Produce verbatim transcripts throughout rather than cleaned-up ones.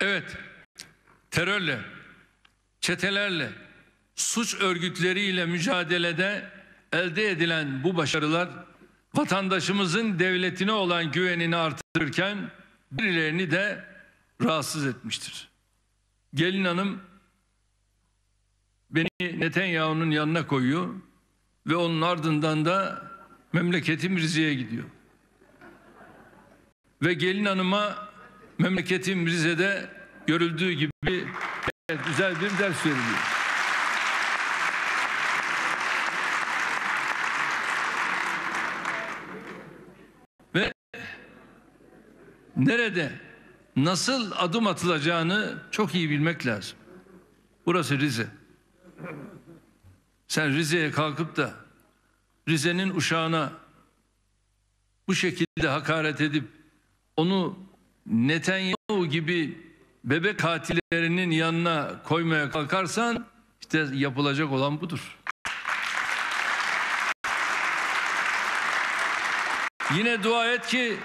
Evet, terörle, çetelerle, suç örgütleriyle mücadelede elde edilen bu başarılar vatandaşımızın devletine olan güvenini artırırken birilerini de rahatsız etmiştir. Gelin hanım beni Netanyahu'nun yanına koyuyor ve onun ardından da memleketim Rize'ye gidiyor. Ve gelin hanıma memleketim Rize'de görüldüğü gibi güzel bir ders veriliyor. Ve nerede, nasıl adım atılacağını çok iyi bilmek lazım. Burası Rize. Sen Rize'ye kalkıp da Rize'nin uşağına bu şekilde hakaret edip onu Netanyahu gibi bebek katillerinin yanına koymaya kalkarsan işte yapılacak olan budur. Yine dua et ki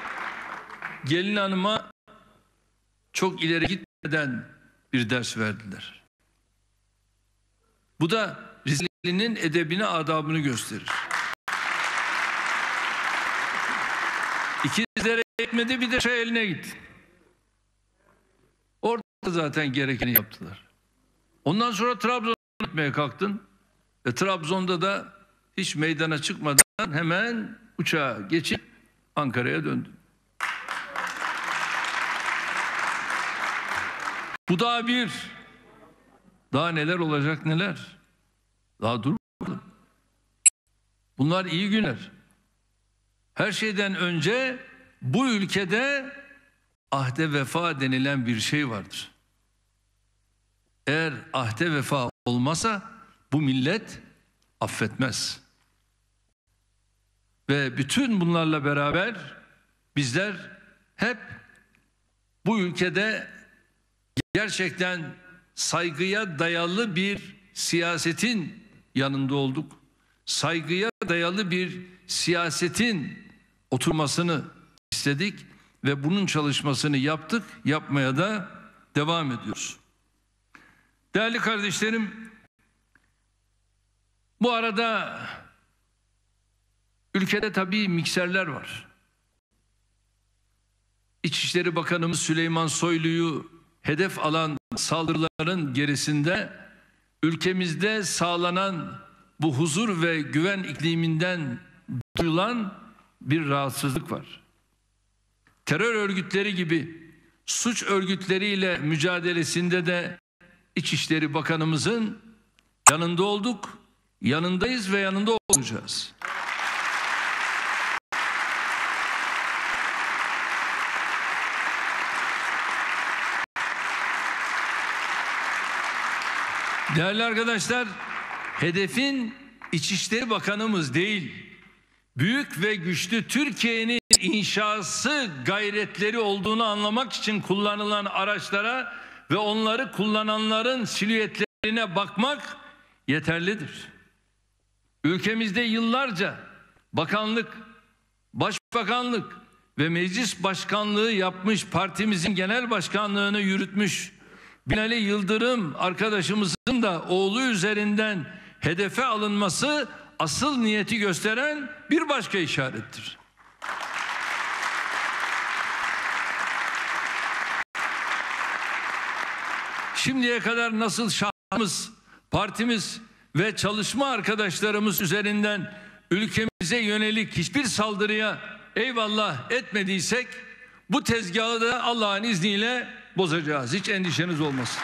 gelin hanıma çok ileri gitmeden bir ders verdiler. Bu da Rizeli'nin edebini, adabını gösterir. İkizlere yetmedi, bir de şey eline gitti. Orada zaten gerekeni yaptılar. Ondan sonra Trabzon'a gitmeye kalktın. E, Trabzon'da da hiç meydana çıkmadan hemen uçağa geçip Ankara'ya döndü. Bu daha bir. Daha neler olacak neler. Daha durmadım. Bunlar iyi günler. Her şeyden önce bu ülkede ahde vefa denilen bir şey vardır. Eğer ahde vefa olmasa bu millet affetmez. Ve bütün bunlarla beraber bizler hep bu ülkede gerçekten saygıya dayalı bir siyasetin yanında olduk. Saygıya dayalı bir siyasetin oturmasını istedik ve bunun çalışmasını yaptık, yapmaya da devam ediyoruz. Değerli kardeşlerim, bu arada ülkede tabii mikserler var. İçişleri Bakanımız Süleyman Soylu'yu hedef alan saldırıların gerisinde ülkemizde sağlanan bu huzur ve güven ikliminden duyulan bir rahatsızlık var. Terör örgütleri gibi suç örgütleriyle mücadelesinde de İçişleri Bakanımızın yanında olduk, yanındayız ve yanında olacağız. Değerli arkadaşlar, hedefin İçişleri Bakanımız değil, büyük ve güçlü Türkiye'nin inşası gayretleri olduğunu anlamak için kullanılan araçlara ve onları kullananların silüetlerine bakmak yeterlidir. Ülkemizde yıllarca bakanlık, başbakanlık ve meclis başkanlığı yapmış, partimizin genel başkanlığını yürütmüş Binali Yıldırım arkadaşımızın da oğlu üzerinden hedefe alınması asıl niyeti gösteren bir başka işarettir. Şimdiye kadar nasıl şahsımız, partimiz ve çalışma arkadaşlarımız üzerinden ülkemize yönelik hiçbir saldırıya eyvallah etmediysek bu tezgahı da Allah'ın izniyle bozacağız. Hiç endişeniz olmasın.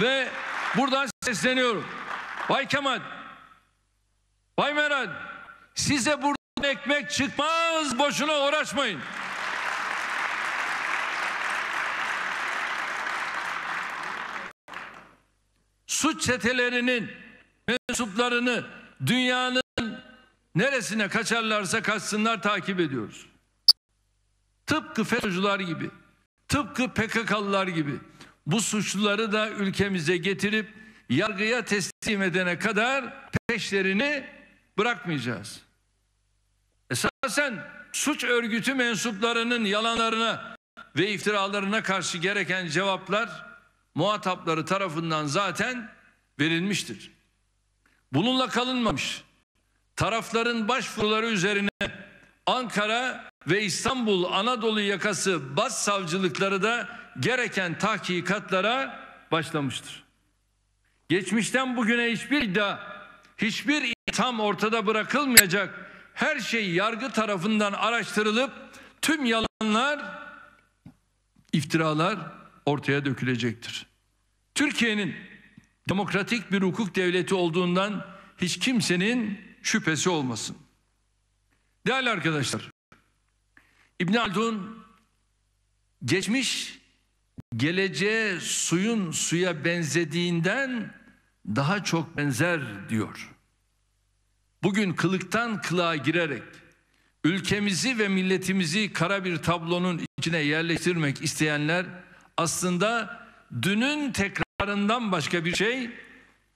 Ve buradan sesleniyorum. Bay Kemal, Bay Merdan, size buradan ekmek çıkmaz, boşuna uğraşmayın. Suç çetelerinin mensuplarını dünyanın neresine kaçarlarsa kaçsınlar takip ediyoruz. Tıpkı FETÖ'cüler gibi, tıpkı P K K'lılar gibi bu suçluları da ülkemize getirip yargıya teslim edene kadar peşlerini bırakmayacağız. Esasen suç örgütü mensuplarının yalanlarına ve iftiralarına karşı gereken cevaplar muhatapları tarafından zaten verilmiştir. Bununla kalınmamış. Tarafların başvuruları üzerine Ankara ve İstanbul Anadolu yakası başsavcılıkları da gereken tahkikatlara başlamıştır. Geçmişten bugüne hiçbir iddia, hiçbir itham ortada bırakılmayacak. Her şey yargı tarafından araştırılıp tüm yalanlar, iftiralar ortaya dökülecektir. Türkiye'nin demokratik bir hukuk devleti olduğundan hiç kimsenin şüphesi olmasın. Değerli arkadaşlar, İbn Haldun geçmiş geleceğe suyun suya benzediğinden daha çok benzer diyor. Bugün kılıktan kılığa girerek ülkemizi ve milletimizi kara bir tablonun içine yerleştirmek isteyenler aslında dünün tekrarından başka bir şey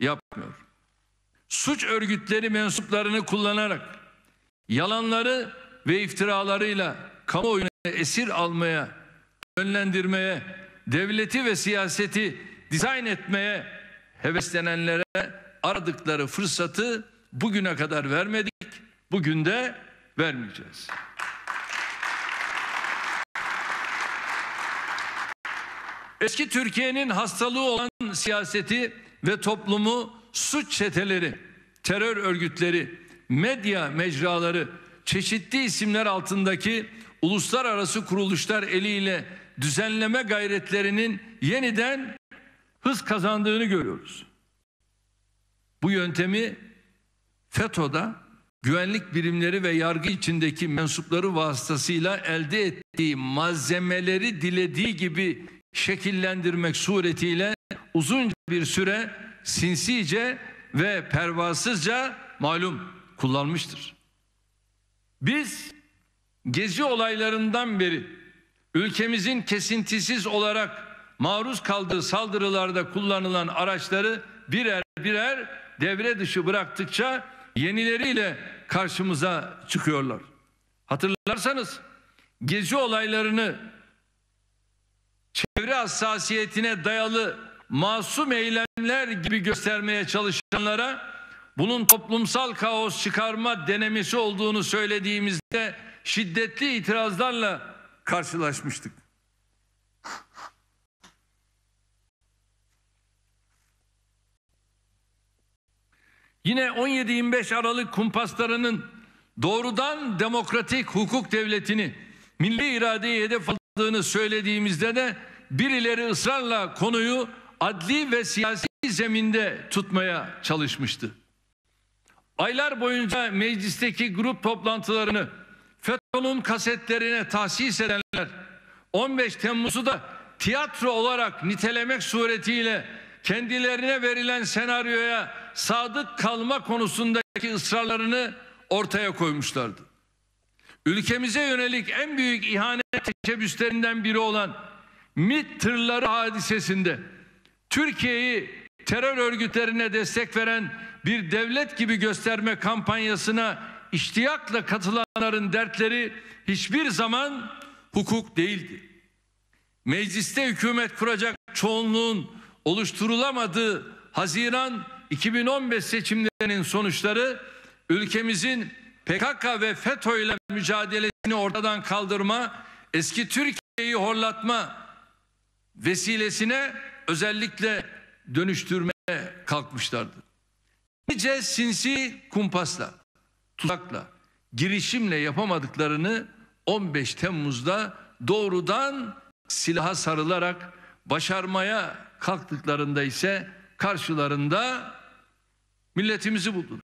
yapmıyor. Suç örgütleri mensuplarını kullanarak yalanları ve iftiralarıyla kamuoyunu esir almaya, yönlendirmeye, devleti ve siyaseti dizayn etmeye heveslenenlere aradıkları fırsatı bugüne kadar vermedik, bugün de vermeyeceğiz. Eski Türkiye'nin hastalığı olan siyaseti ve toplumu suç çeteleri, terör örgütleri, medya mecraları, çeşitli isimler altındaki uluslararası kuruluşlar eliyle düzenleme gayretlerinin yeniden hız kazandığını görüyoruz. Bu yöntemi FETÖ'de güvenlik birimleri ve yargı içindeki mensupları vasıtasıyla elde ettiği malzemeleri dilediği gibi şekillendirmek suretiyle uzunca bir süre sinsice ve pervasızca malum kullanmıştır. Biz Gezi olaylarından beri ülkemizin kesintisiz olarak maruz kaldığı saldırılarda kullanılan araçları birer birer devre dışı bıraktıkça yenileriyle karşımıza çıkıyorlar. Hatırlarsanız Gezi olaylarını çevre hassasiyetine dayalı masum eylemler gibi göstermeye çalışanlara bunun toplumsal kaos çıkarma denemesi olduğunu söylediğimizde şiddetli itirazlarla karşılaşmıştık. Yine on yedi yirmi beş Aralık kumpaslarının doğrudan demokratik hukuk devletini, milli iradeyi hedef aldığını söylediğimizde de birileri ısrarla konuyu adli ve siyasi zeminde tutmaya çalışmıştı. Aylar boyunca meclisteki grup toplantılarını FETÖ'nün kasetlerine tahsis edenler on beş Temmuz'u da tiyatro olarak nitelemek suretiyle kendilerine verilen senaryoya sadık kalma konusundaki ısrarlarını ortaya koymuşlardı. Ülkemize yönelik en büyük ihanet teşebbüslerinden biri olan MİT tırları hadisesinde Türkiye'yi terör örgütlerine destek veren bir devlet gibi gösterme kampanyasına iştiyakla katılanların dertleri hiçbir zaman hukuk değildi. Mecliste hükümet kuracak çoğunluğun oluşturulamadığı Haziran iki bin on beş seçimlerinin sonuçları ülkemizin P K K ve FETÖ ile mücadelesini ortadan kaldırma, eski Türkiye'yi horlatma vesilesine özellikle dönüştürmeye kalkmışlardı. Nice sinsi kumpasla, tuzakla, girişimle yapamadıklarını on beş Temmuz'da doğrudan silaha sarılarak başarmaya kalktıklarında ise karşılarında milletimizi buldular.